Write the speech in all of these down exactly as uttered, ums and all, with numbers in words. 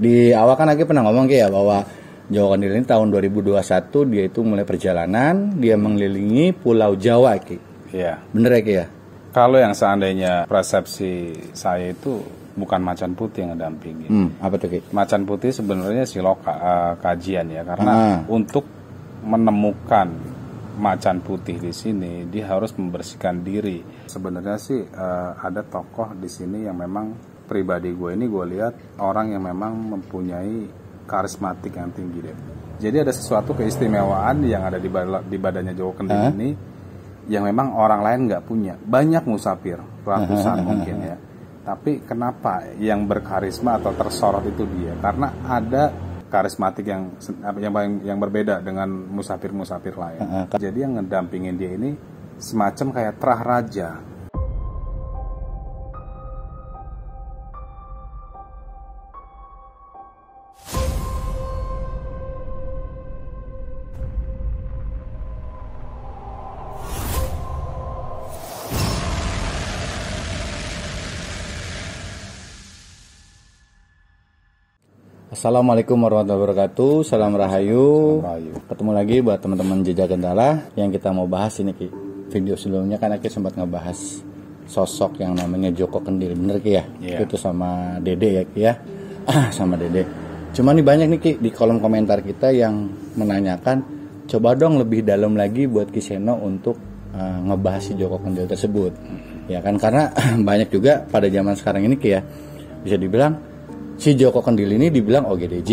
di awal kan aku pernah ngomong ya bahwa Joko Kendil ini tahun dua ribu dua puluh satu dia itu mulai perjalanan, dia mengelilingi Pulau Jawa, Ki. Iya. Bener ya, Ki ya? Kalau yang seandainya persepsi saya itu bukan macan putih yang ngedampingi. Hmm, apa tuh, Ki? Macan putih sebenarnya siloka uh, kajian ya, karena uh-huh. untuk menemukan macan putih di sini dia harus membersihkan diri. Sebenarnya sih uh, ada tokoh di sini yang memang pribadi gue ini gue lihat orang yang memang mempunyai karismatik yang tinggi deh. Jadi ada sesuatu keistimewaan yang ada di, bad- di badannya Joko Kendil uh-huh. ini yang memang orang lain nggak punya. Banyak musafir, ratusan uh-huh. mungkin ya. Tapi kenapa yang berkarisma atau tersorot itu dia? Karena ada karismatik yang yang yang berbeda dengan musafir-musafir lain. Uh-huh. Jadi yang ngedampingin dia ini semacam kayak terah raja. Assalamualaikum warahmatullahi wabarakatuh. Salam Rahayu. Salam Rahayu. Ketemu lagi buat teman-teman Jejak Gentala. Yang kita mau bahas ini, Ki. Video sebelumnya kan aku sempat ngebahas sosok yang namanya Joko Kendil, bener Ki ya? Yeah. Itu sama Dede ya Ki ya? Ah, sama Dede. Cuman nih banyak nih Ki di kolom komentar kita yang menanyakan, coba dong lebih dalam lagi buat Ki Seno untuk uh, ngebahas si Joko Kendil tersebut. Ya kan, karena banyak juga pada zaman sekarang ini Ki ya, bisa dibilang si Joko Kendil ini dibilang O G D J,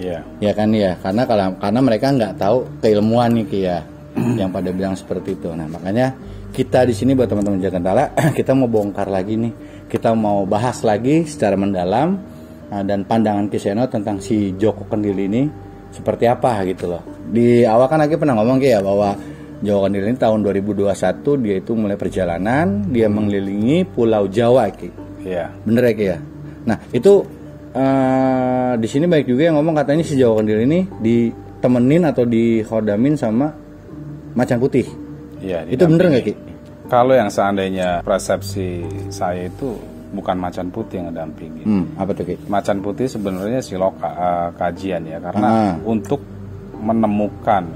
yeah. ya kan ya, karena kalau karena mereka nggak tahu keilmuan nih Ki ya, yang pada bilang seperti itu. Nah makanya kita di sini buat teman-teman Jejak Gentala, kita mau bongkar lagi nih, kita mau bahas lagi secara mendalam dan pandangan Ki Seno tentang si Joko Kendil ini seperti apa gitu loh. Di awal kan aku pernah ngomong Ki ya bahwa Joko Kendil ini tahun dua ribu dua puluh satu dia itu mulai perjalanan, dia hmm. mengelilingi Pulau Jawa Ki, yeah. bener ya Ki ya. Nah itu Uh, di sini baik juga yang ngomong katanya si Joko Kendil ini ditemenin atau dikhodamin sama macan putih. Iya. Itu bener nggak Ki? Kalau yang seandainya persepsi saya itu bukan macan putih yang ngedampingin. Hmm, apa tuh Ki? Macan putih sebenarnya siloka uh, kajian ya, karena uh-huh. untuk menemukan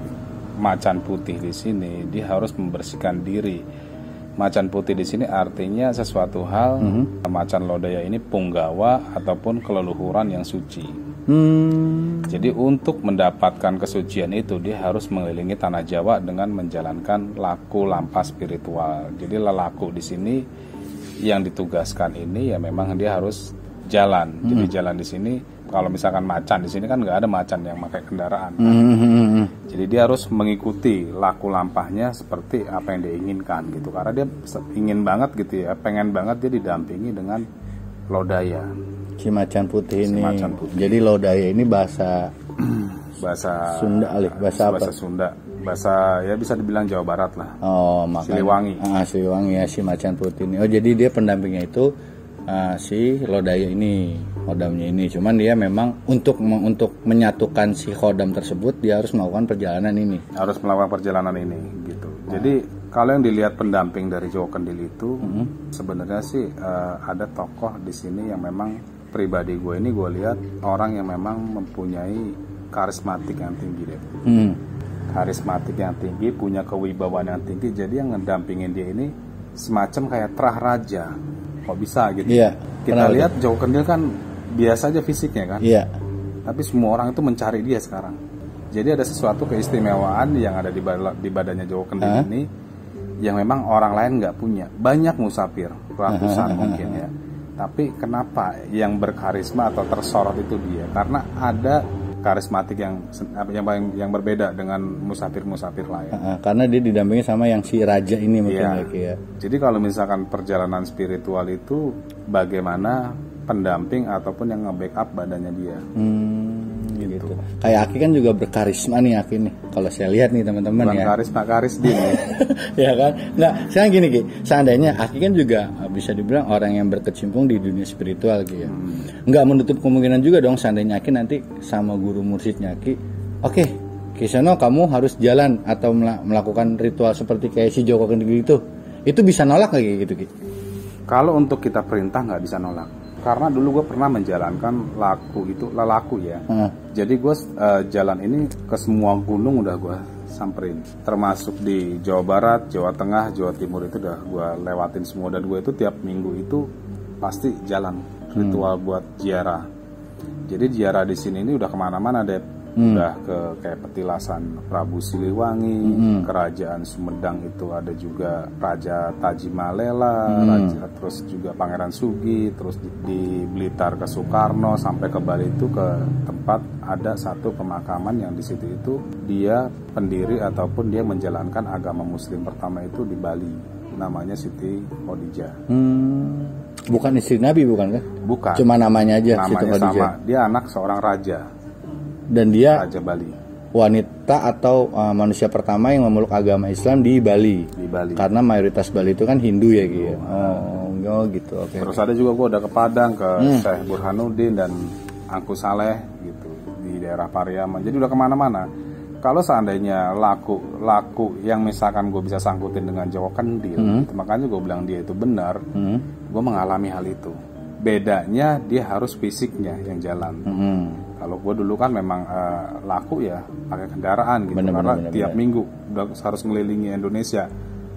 macan putih di sini dia harus membersihkan diri. Macan putih di sini artinya sesuatu hal mm-hmm. macan lodaya ini punggawa ataupun keleluhuran yang suci. Mm. Jadi untuk mendapatkan kesucian itu dia harus mengelilingi tanah Jawa dengan menjalankan laku lampah spiritual. Jadi lelaku di sini yang ditugaskan ini ya memang dia harus jalan. Mm-hmm. Jadi jalan di sini kalau misalkan macan di sini kan nggak ada macan yang pakai kendaraan. Kan? Mm-hmm. Jadi dia harus mengikuti laku lampahnya seperti apa yang dia inginkan gitu. Karena dia ingin banget gitu ya, pengen banget dia didampingi dengan lodaya. Si macan putih ini. Si macan putih. Jadi lodaya ini bahasa bahasa Sunda alih, bahasa, bahasa apa? Sunda. Bahasa ya bisa dibilang Jawa Barat lah. Oh, makanya. Siliwangi. Ah, Siliwangi ya si macan putih ini. Oh, jadi dia pendampingnya itu Uh, si lodaya ini, khodamnya ini, cuman dia memang untuk untuk menyatukan si khodam tersebut dia harus melakukan perjalanan ini, harus melakukan perjalanan ini gitu. Nah. Jadi kalau yang dilihat pendamping dari Joko Kendil itu mm-hmm. sebenarnya sih uh, ada tokoh di sini yang memang pribadi gue ini gue lihat orang yang memang mempunyai karismatik yang tinggi deh, mm. karismatik yang tinggi, punya kewibawaan yang tinggi. Jadi yang ngedampingin dia ini semacam kayak terah raja. Kok bisa gitu? Iya, kita lihat itu. Joko Kendil kan biasa aja fisiknya kan. Iya. Tapi semua orang itu mencari dia sekarang. Jadi ada sesuatu keistimewaan yang ada di, bad- di badannya Joko Kendil uh-huh. ini yang memang orang lain nggak punya. Banyak musafir, ratusan uh-huh. mungkin ya. Tapi kenapa yang berkarisma atau tersorot itu dia? Karena ada karismatik yang yang yang berbeda dengan musafir-musafir lain. Uh, karena dia didampingi sama yang si raja ini mungkin ya. ya. Jadi kalau misalkan perjalanan spiritual itu bagaimana pendamping ataupun yang nge-backup badannya dia. Hmm, gitu. gitu. Kayak Aki kan juga berkarisma nih Aki nih. Kalau saya lihat nih teman-teman ya. Karisma karis dia. Ya kan? Enggak, sekarang gini Ki. Seandainya Aki kan juga bisa dibilang orang yang berkecimpung di dunia spiritual Ki ya. Hmm. Enggak menutup kemungkinan juga dong seandainya Aki nanti sama guru mursidnya Aki, oke, okay, Ki Seno kamu harus jalan atau melakukan ritual seperti kayak si Joko Kendil itu. Itu bisa nolak enggak gitu Ki? Kalau untuk kita perintah enggak bisa nolak. karena dulu gue pernah menjalankan laku itu lelaku ya. Hmm. Jadi gue uh, jalan ini ke semua gunung udah gue samperin, termasuk di Jawa Barat, Jawa Tengah, Jawa Timur itu udah gue lewatin semua, dan gue itu tiap minggu itu pasti jalan ritual hmm. buat ziarah. Jadi ziarah di sini ini udah kemana-mana deh, hmm. udah ke kayak petilasan Prabu Siliwangi, hmm. kerajaan Sumedang itu ada juga Raja Tajimalela, hmm. Raja, terus juga Pangeran Sugi, terus di, di Blitar ke Soekarno, sampai ke Bali itu ke tempat ada satu pemakaman yang di situ itu dia pendiri ataupun dia menjalankan agama Muslim pertama itu di Bali, namanya Siti Khodijah. Hmm. Bukan istri Nabi bukan kan? Bukan. Cuma namanya aja. Namanya sama. Dia anak seorang raja. Dan dia Raja Bali. Wanita atau uh, manusia pertama yang memeluk agama Islam di Bali. Di Bali. Karena mayoritas Bali itu kan Hindu ya gitu. Oh, oh gitu. Oke. Okay. Terus ada juga gue udah ke Padang ke hmm. Syekh Burhanuddin dan Angku Saleh gitu di daerah Pariaman. Jadi udah kemana-mana. Kalau seandainya laku-laku yang misalkan gue bisa sangkutin dengan Joko Kendil, hmm. makanya gue bilang dia itu benar, hmm. gue mengalami hal itu. Bedanya dia harus fisiknya yang jalan. Hmm. Kalau gue dulu kan memang uh, laku ya pakai kendaraan gitu, bener, karena bener, bener, tiap bener. minggu udah harus ngelilingi Indonesia,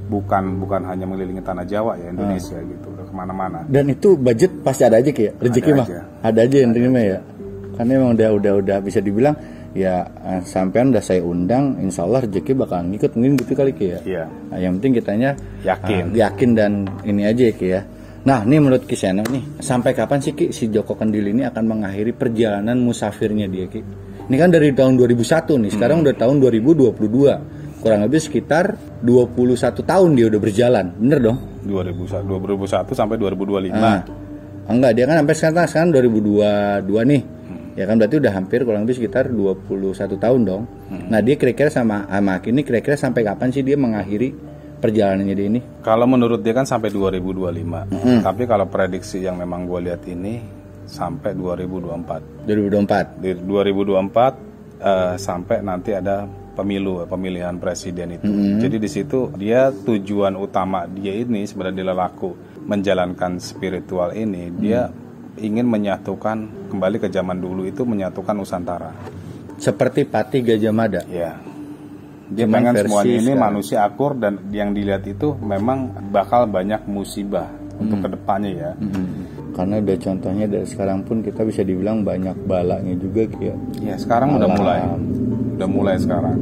bukan bukan hanya mengelilingi tanah Jawa ya Indonesia hmm. gitu, udah kemana-mana. Dan itu budget pasti ada aja ya, rezeki mah ada aja, ada aja yang terima ya, karena memang udah udah udah bisa dibilang. Ya, sampean udah saya undang, insya Allah rezeki bakal ngikut, mungkin gitu kali Ki ya. Iya. Nah, yang penting kitanya yakin, uh, yakin dan ini aja ya Ki ya. Nah, ini menurut Ki Seno nih, sampai kapan sih Ki si Joko Kendil ini akan mengakhiri perjalanan musafirnya dia Ki? Ini kan dari tahun dua ribu satu nih, sekarang hmm. udah tahun dua ribu dua puluh dua. Kurang lebih sekitar dua puluh satu tahun dia udah berjalan, bener dong? dua ribu satu sampai dua ribu dua puluh lima. Nah, enggak, dia kan sampai sekarang, sekarang dua ribu dua puluh dua nih. Ya kan berarti udah hampir kurang lebih sekitar dua puluh satu tahun dong. Hmm. Nah dia kira-kira sama Amak ini kira-kira sampai kapan sih dia mengakhiri perjalanannya dia ini? Kalau menurut dia kan sampai dua ribu dua puluh lima. Hmm. Tapi kalau prediksi yang memang gue lihat ini sampai dua ribu dua puluh empat. dua ribu dua puluh empat. Di dua ribu dua puluh empat uh, sampai nanti ada pemilu, pemilihan presiden itu. Hmm. Jadi di situ dia tujuan utama dia ini sebenarnya dia lelaku menjalankan spiritual ini hmm. dia ingin menyatukan kembali ke zaman dulu itu, menyatukan Nusantara seperti Patih Gajah Mada ya. Dia cuman pengen semuanya ini sekarang manusia akur, dan yang dilihat itu memang bakal banyak musibah hmm. untuk kedepannya ya hmm. karena udah contohnya dari sekarang pun kita bisa dibilang banyak balanya juga ya, ya sekarang udah mulai udah mulai sekarang.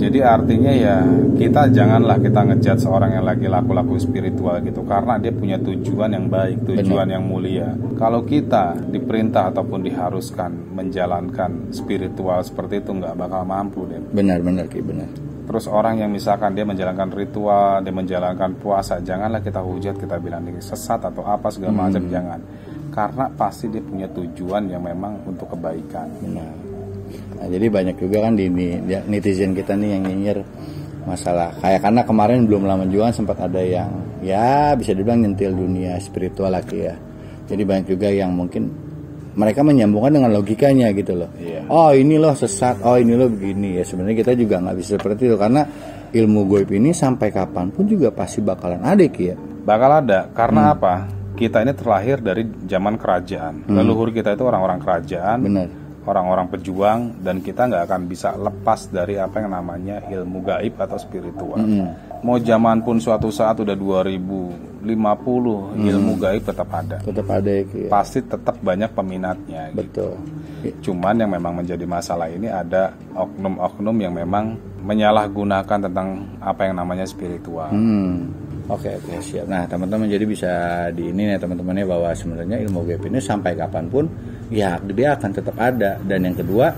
Jadi artinya ya kita janganlah kita ngejudge orang yang lagi laku-laku spiritual gitu, karena dia punya tujuan yang baik, tujuan bener. Yang mulia. Kalau kita diperintah ataupun diharuskan menjalankan spiritual seperti itu nggak bakal mampu deh. Benar-benar Ki, benar. Terus orang yang misalkan dia menjalankan ritual, dia menjalankan puasa, janganlah kita hujat, kita bilang ini sesat atau apa segala hmm. macam, jangan. Karena pasti dia punya tujuan yang memang untuk kebaikan. Benar. Nah, jadi banyak juga kan di, di, di netizen kita nih yang nyinyir masalah kayak karena kemarin belum lama juga sempat ada yang ya bisa dibilang nyentil dunia spiritual lagi ya. Jadi banyak juga yang mungkin mereka menyambungkan dengan logikanya gitu loh. Yeah. Oh ini loh sesat, oh ini loh begini ya. Sebenarnya kita juga nggak bisa seperti itu, karena ilmu goib ini sampai kapanpun juga pasti bakalan ada Ki ya. Bakal ada, karena hmm. apa? Kita ini terlahir dari zaman kerajaan. Hmm. Leluhur kita itu orang-orang kerajaan. Benar. Orang-orang pejuang, dan kita nggak akan bisa lepas dari apa yang namanya ilmu gaib atau spiritual. Mm. Mau zaman pun suatu saat udah dua ribu lima puluh mm. ilmu gaib tetap ada. Tetap ada ya. Pasti tetap banyak peminatnya. Betul. Gitu. Cuman yang memang menjadi masalah ini ada oknum-oknum yang memang menyalahgunakan tentang apa yang namanya spiritual. Mm. Oke, okay, oke okay, siap. Nah teman-teman jadi bisa di ini ya teman-temannya, bahwa sebenarnya ilmu gaib ini sampai kapanpun ya dia akan tetap ada. Dan yang kedua,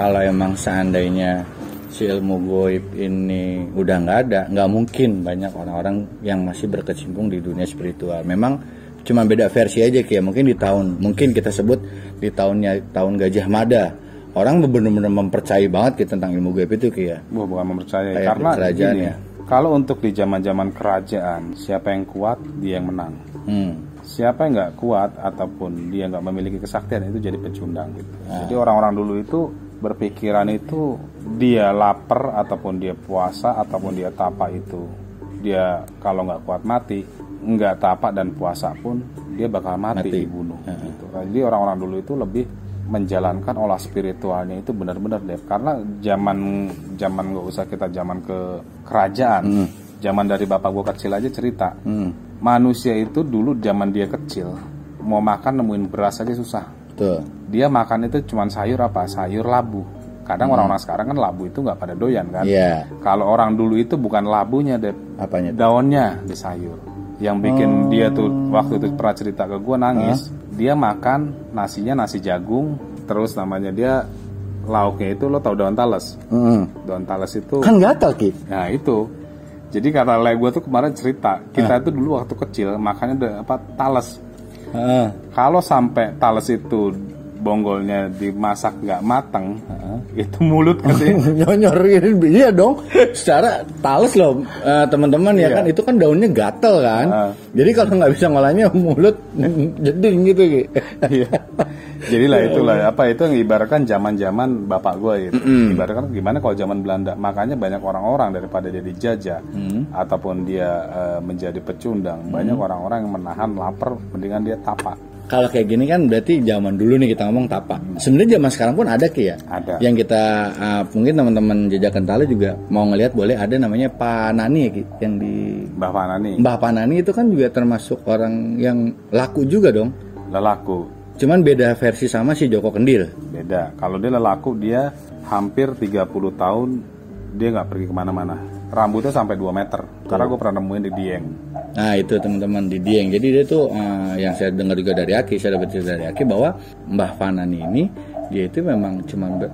kalau emang seandainya si ilmu gaib ini udah nggak ada, nggak mungkin banyak orang-orang yang masih berkecimpung di dunia spiritual. Memang cuma beda versi aja kayak mungkin di tahun, mungkin kita sebut di tahunnya tahun Gajah Mada. Orang benar-benar mempercayai banget gitu, tentang ilmu gaib itu Ki ya. Wah, bukan mempercayai, karena kerajaan ya. Kalau untuk di zaman-zaman kerajaan, siapa yang kuat dia yang menang. Hmm. Siapa yang nggak kuat ataupun dia nggak memiliki kesaktian itu jadi pecundang gitu. Ah. Jadi orang-orang dulu itu berpikiran itu dia lapar ataupun dia puasa ataupun dia tapa itu dia kalau nggak kuat mati, nggak tapak dan puasa pun dia bakal mati, mati. dibunuh. Ya. Gitu. Jadi orang-orang dulu itu lebih menjalankan olah spiritualnya itu benar-benar deh, karena zaman zaman nggak usah kita zaman ke kerajaan, hmm. zaman dari bapak gua kecil aja cerita, hmm. manusia itu dulu zaman dia kecil mau makan nemuin beras aja susah. Betul. Dia makan itu cuman sayur apa? Sayur labu. Kadang hmm. orang-orang sekarang kan labu itu nggak pada doyan kan. Yeah. Kalau orang dulu itu bukan labunya deh, apanya? Daunnya di sayur. Yang bikin oh. dia tuh waktu itu pernah cerita ke gue nangis. Huh? Dia makan nasinya nasi jagung, terus namanya dia lauknya itu lo tau daun talas. Hmm. Daun talas itu kan gatal ki. Nah itu. Jadi kata lay gue tuh kemarin cerita kita huh? tuh dulu waktu kecil makannya ada apa talas. Uh. Kalau sampai talas itu bonggolnya dimasak nggak matang, uh. itu mulut katanya nyonyorin, iya dong. Secara talas loh uh, teman-teman yeah. ya kan itu kan daunnya gatel kan. Uh. Jadi kalau nggak bisa ngolahnya mulut jeding gitu. Iya. Jadi lah itulah apa itu yang ibaratkan zaman-zaman bapak gue gitu. Mm-hmm. Ibaratkan gimana kalau zaman Belanda, makanya banyak orang-orang daripada dia dijajah mm-hmm. ataupun dia uh, menjadi pecundang, mm-hmm. banyak orang-orang yang menahan lapar mendingan dia tapak. Kalau kayak gini kan berarti zaman dulu nih kita ngomong tapak. Sebenarnya zaman sekarang pun ada ki ya. Ada. Yang kita uh, mungkin teman-teman Jejak Gentala juga mau ngelihat boleh ada namanya Fanani ya ki, yang di Mbah Fanani. Mbah Fanani itu kan juga termasuk orang yang laku juga dong. Lelaku. Cuman beda versi sama si Joko Kendil. Beda. Kalau dia lelaku dia hampir tiga puluh tahun dia nggak pergi kemana-mana. Rambutnya sampai dua meter. Tuh. Karena gue pernah nemuin di Dieng. Nah itu teman-teman di Dieng. Jadi dia tuh uh, yang saya dengar juga dari Aki, saya dapat cerita dari Aki bahwa Mbah Fanani ini dia itu memang cuma nggak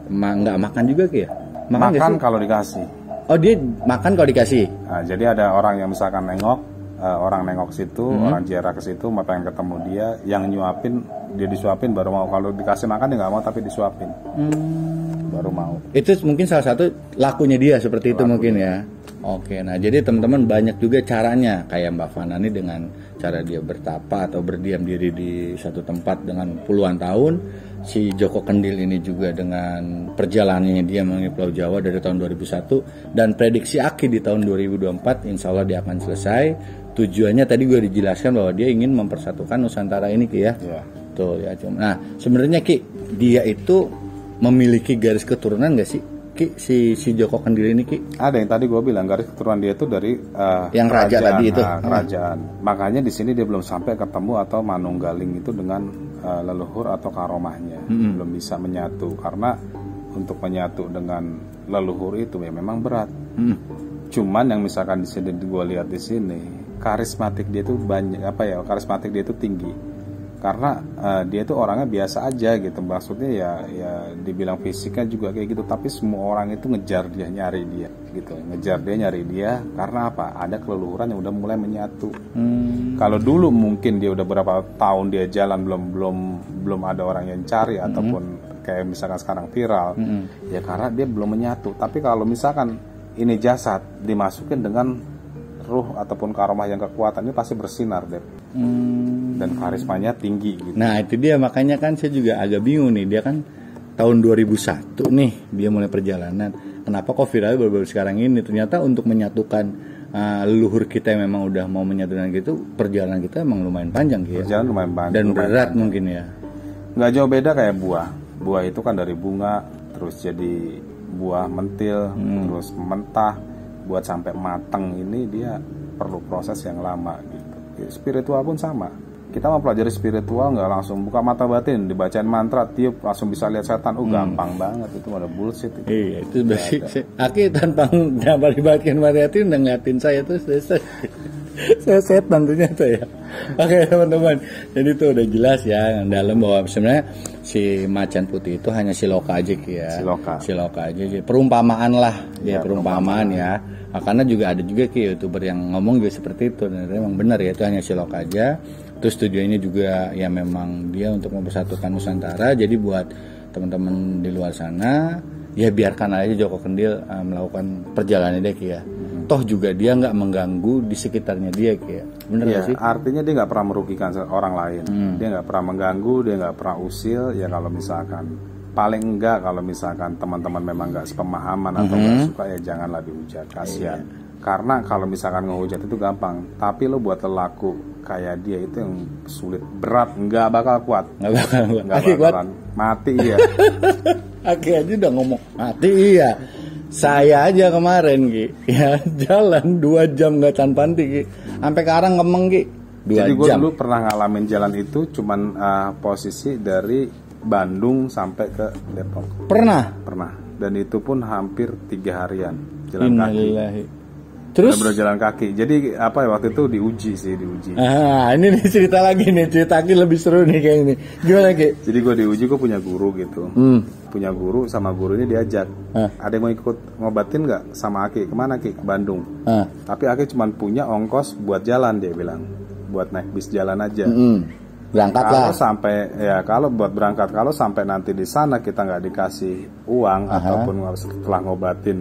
ma- makan juga kayak. Makan, makan kalau dikasih. Oh dia makan kalau dikasih. Nah, jadi ada orang yang misalkan nengok, uh, orang nengok situ, hmm. orang ziarah ke situ, mau pengen ketemu dia, yang nyuapin dia disuapin baru mau. Kalau dikasih makan dia nggak mau tapi disuapin. Hmm. Baru mau. Itu mungkin salah satu lakunya dia seperti itu lakunya. Mungkin ya. Oke, nah jadi teman-teman banyak juga caranya kayak Mbak Fanani dengan cara dia bertapa atau berdiam diri di satu tempat dengan puluhan tahun. Si Joko Kendil ini juga dengan perjalanannya dia mengenai Pulau Jawa dari tahun dua ribu satu dan prediksi Aki di tahun dua ribu dua puluh empat insya Allah dia akan selesai. Tujuannya tadi gue dijelaskan bahwa dia ingin mempersatukan Nusantara ini Ki ya. Iya. Tuh ya cuma. Nah sebenarnya Ki dia itu memiliki garis keturunan gak sih? Ki, si si Joko Kendil ini Ki ada yang tadi gue bilang garis keturunan dia itu dari uh, yang kerajaan, raja tadi itu uh, kerajaan hmm. makanya di sini dia belum sampai ketemu atau manunggaling itu dengan uh, leluhur atau karomahnya hmm. belum bisa menyatu karena untuk menyatu dengan leluhur itu ya memang berat hmm. cuman yang misalkan di sini gue lihat di sini karismatik dia itu banyak apa ya karismatik dia itu tinggi karena uh, dia tuh orangnya biasa aja gitu maksudnya ya ya dibilang fisiknya juga kayak gitu tapi semua orang itu ngejar dia nyari dia gitu ngejar dia nyari dia karena apa ada keleluhuran yang udah mulai menyatu hmm. kalau dulu mungkin dia udah berapa tahun dia jalan belum belum belum ada orang yang cari hmm. ataupun kayak misalkan sekarang viral hmm. ya karena dia belum menyatu tapi kalau misalkan ini jasad dimasukin dengan ruh ataupun karomah yang kekuatannya pasti bersinar deh hmm. dan karismanya tinggi gitu. Nah itu dia makanya kan saya juga agak bingung nih dia kan tahun dua ribu satu nih dia mulai perjalanan kenapa kok viral baru-baru sekarang ini ternyata untuk menyatukan uh, leluhur kita yang memang udah mau menyatukan gitu perjalanan kita emang lumayan panjang gitu ya lumayan panjang dan lumayan berat panjang. Mungkin ya nggak jauh beda kayak buah buah itu kan dari bunga terus jadi buah mentil hmm. terus mentah buat sampai matang ini dia perlu proses yang lama gitu. Spiritual pun sama. Kita mempelajari spiritual nggak langsung buka mata batin, dibacain mantra, tiup langsung bisa lihat setan. Oh gampang hmm. banget itu ada bullshit. Itu. Iya itu berarti. Aki tanpa nggak dibacain mantra itu udah ngeliatin saya tuh saya setan ternyata ya. Oke teman-teman. Jadi itu udah jelas ya dalam bahwa sebenarnya si macan putih itu hanya siloka aja ya. Siloka. Siloka aja. Perumpamaan lah ya, ya perumpamaan, perumpamaan ya. Nah, karena juga ada juga ki YouTuber yang ngomong juga seperti itu dan memang benar ya itu hanya siloka aja. Terus tujuannya juga ya memang dia untuk mempersatukan Nusantara. Jadi buat teman-teman di luar sana ya biarkan aja Joko Kendil uh, melakukan perjalanan dia ki ya. Hmm. Toh juga dia nggak mengganggu di sekitarnya dia ki ya. Benar ya, sih? Artinya dia nggak pernah merugikan orang lain. Hmm. Dia nggak pernah mengganggu, dia nggak pernah usil. Ya kalau misalkan paling enggak kalau misalkan teman-teman memang nggak sepemahaman atau nggak hmm. suka ya janganlah dihujat. Kasihan. Iya. Karena kalau misalkan ngehujat itu gampang, tapi lo buat laku kayak dia itu yang sulit, berat, nggak bakal kuat, nggak bakal kuat, nggak bakalan kuat. Mati ya. Akhirnya udah ngomong mati iya. Saya aja kemarin Ki, ya jalan dua jam nggak tanpa henti Ki, sampai karang kemeng Ki. Jadi gue dulu pernah ngalamin jalan itu cuman uh, posisi dari Bandung sampai ke Depok. Pernah? Pernah. Dan itu pun hampir tiga harian jalan Innalillahi. Kaki. Terus berjalan kaki. Jadi apa ya waktu itu diuji sih, diuji. Ah, ini nih cerita lagi nih, cerita lagi lebih seru nih kayak ini. Gimana Ki? Jadi gue diuji, gue punya guru gitu. Hmm. Punya guru, sama gurunya diajak. Eh. Ada yang mau ikut ngobatin nggak sama Aki? Kemana Aki? Ke Bandung. Eh. Tapi Aki cuma punya ongkos buat jalan, dia bilang. Buat naik bis jalan aja. Mm-hmm. Berangkat kalau lah. Kalau sampai ya kalau buat berangkat, kalau sampai nanti di sana kita nggak dikasih uang. Aha. Ataupun setelah ngobatin.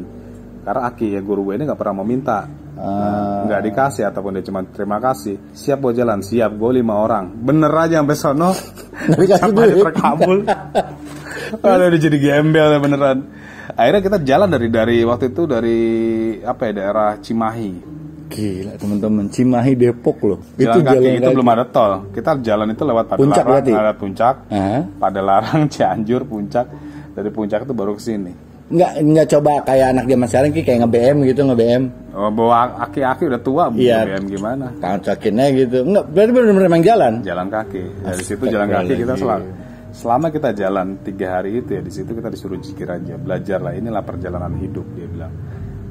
Karena Aki ya guru gue ini nggak pernah meminta. Uh. Nggak dikasih ataupun dia cuma terima kasih. Siap buat jalan, siap gue lima orang. Bener aja sampai sono. Sampai terkabul. Aduh, jadi gembel ya beneran. Akhirnya kita jalan dari dari waktu itu dari apa ya daerah Cimahi. Gila teman-teman, Cimahi Depok loh. Jalan itu kaki jalan itu kaki. Belum ada tol. Kita jalan itu lewat Puncak berarti. Ada Puncak. Uh-huh. Padalarang, Cianjur, Puncak. Dari Puncak itu baru ke sini. Enggak enggak coba kayak anak zaman sekarang Ki, kayak nge-B M gitu, nge-B M. Oh, bawa aki-aki udah tua, ya, nge-B M gimana? Kacakinnya gitu. Enggak, berarti benar-benar memang jalan. Jalan kaki. Dari situ jalan kaki kita selalu. Selama kita jalan tiga hari itu ya, di situ kita disuruh zikir aja, belajar lah, inilah perjalanan hidup dia bilang.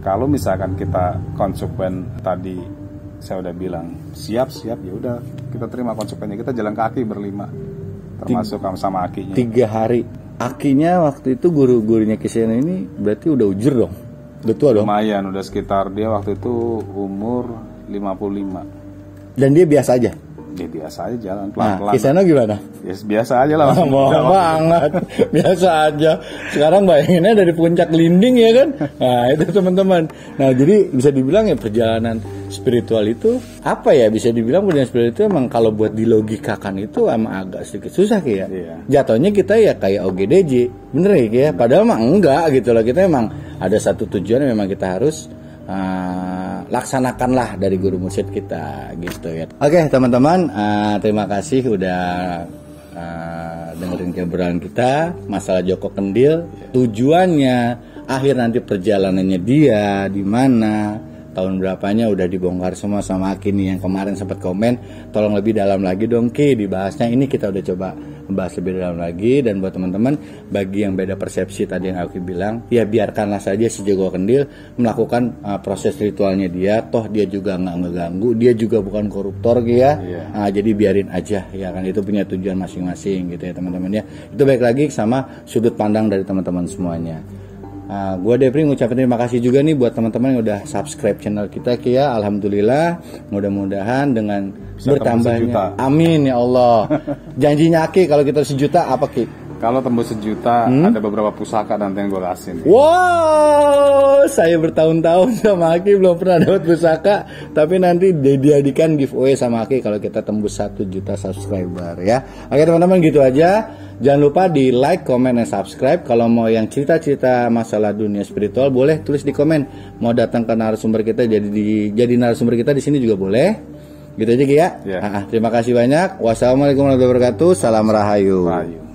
Kalau misalkan kita konsekuen tadi saya udah bilang siap-siap, ya udah kita terima konsekuensinya, kita jalan kaki berlima termasuk tiga, sama akinya. Tiga hari akinya waktu itu guru-gurunya Ki Seno ini berarti udah ujur dong, udah tua dong. Lumayan, udah sekitar dia waktu itu umur lima puluh lima. Dan dia biasa aja. Ya biasa aja jalan pelan-pelan. Nah, Ki Seno gimana? Ya biasa aja lah. Mau banget. Biasa aja. Sekarang bayanginnya dari puncak Linding ya kan? Nah itu teman-teman. Nah jadi bisa dibilang ya perjalanan spiritual itu apa ya, bisa dibilang perjalanan spiritual itu emang kalau buat dilogikakan itu emang agak sedikit susah Ki ya. Iya. Jatuhnya kita ya kayak O G D J. Bener ya Ki ya? Padahal emang enggak gitu lah. Kita emang ada satu tujuan yang memang kita harus Uh, laksanakanlah dari guru murid kita gitu ya. Oke okay, teman-teman, uh, terima kasih udah uh, dengerin obrolan kita masalah Joko Kendil. Tujuannya akhir nanti perjalanannya dia di mana, tahun berapanya udah dibongkar semua sama Aki nih yang kemarin sempat komen. Tolong lebih dalam lagi dong Ki dibahasnya. Ini kita udah coba membahas lebih dalam lagi. Dan buat teman-teman, bagi yang beda persepsi tadi yang Aki bilang, ya biarkanlah saja si Joko Kendil melakukan uh, proses ritualnya dia. Toh dia juga gak ngeganggu, dia juga bukan koruptor Ki ya. Yeah. uh, Jadi biarin aja ya kan. Itu punya tujuan masing-masing gitu ya teman-teman ya. Itu baik lagi sama sudut pandang dari teman-teman semuanya. Uh, gua Depri ngucapin terima kasih juga nih buat teman-teman yang udah subscribe channel kita Ki ya. Alhamdulillah, mudah-mudahan dengan bisa bertambahnya. Amin ya Allah. Janjinya Ki kalau kita sejuta apa Ki? Kalau tembus sejuta hmm? ada beberapa pusaka nanti yang gua kasihin. Wow, saya bertahun-tahun sama Ki belum pernah dapat pusaka, tapi nanti diadikan giveaway sama Ki kalau kita tembus satu juta subscriber ya. Oke teman-teman gitu aja. Jangan lupa di like, komen, dan subscribe. Kalau mau yang cerita-cerita masalah dunia spiritual, boleh tulis di komen. Mau datang ke narasumber kita, jadi di, jadi narasumber kita di sini juga boleh. Gitu aja Ki ya. Yeah. Ah, terima kasih banyak. Wassalamualaikum warahmatullahi wabarakatuh. Salam rahayu. Rahayu.